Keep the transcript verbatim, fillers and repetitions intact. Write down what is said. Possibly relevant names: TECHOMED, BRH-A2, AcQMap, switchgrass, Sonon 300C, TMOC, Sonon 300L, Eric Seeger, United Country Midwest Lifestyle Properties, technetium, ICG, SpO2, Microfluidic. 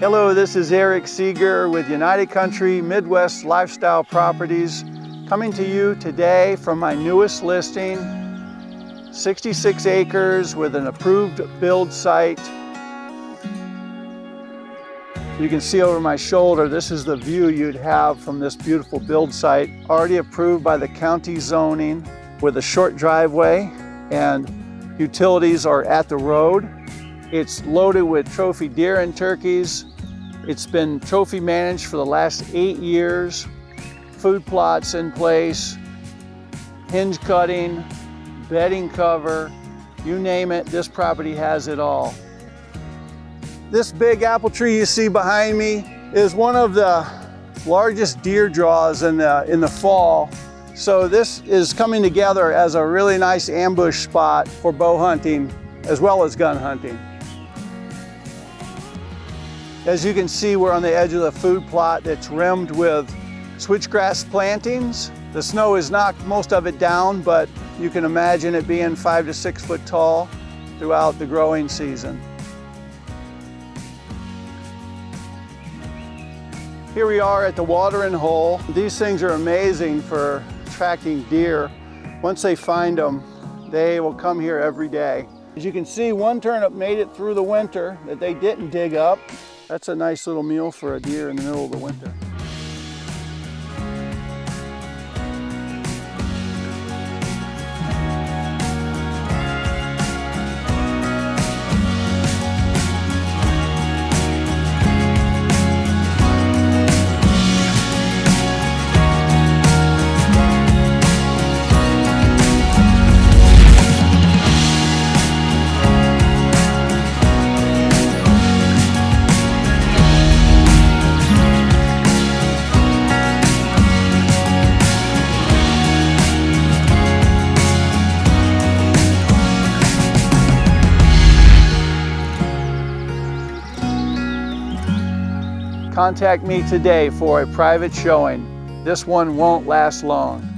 Hello, this is Eric Seeger with United Country Midwest Lifestyle Properties, coming to you today from my newest listing, sixty-six acres with an approved build site. You can see over my shoulder, this is the view you'd have from this beautiful build site, already approved by the county zoning with a short driveway and utilities are at the road. It's loaded with trophy deer and turkeys. It's been trophy managed for the last eight years. Food plots in place, hinge cutting, bedding cover, you name it, this property has it all. This big apple tree you see behind me is one of the largest deer draws in the, in the fall. So this is coming together as a really nice ambush spot for bow hunting as well as gun hunting. As you can see, we're on the edge of the food plot that's rimmed with switchgrass plantings. The snow has knocked most of it down, but you can imagine it being five to six foot tall throughout the growing season. Here we are at the watering hole. These things are amazing for attracting deer. Once they find them, they will come here every day. As you can see, one turnip made it through the winter that they didn't dig up. That's a nice little meal for a deer in the middle of the winter. Contact me today for a private showing. This one won't last long.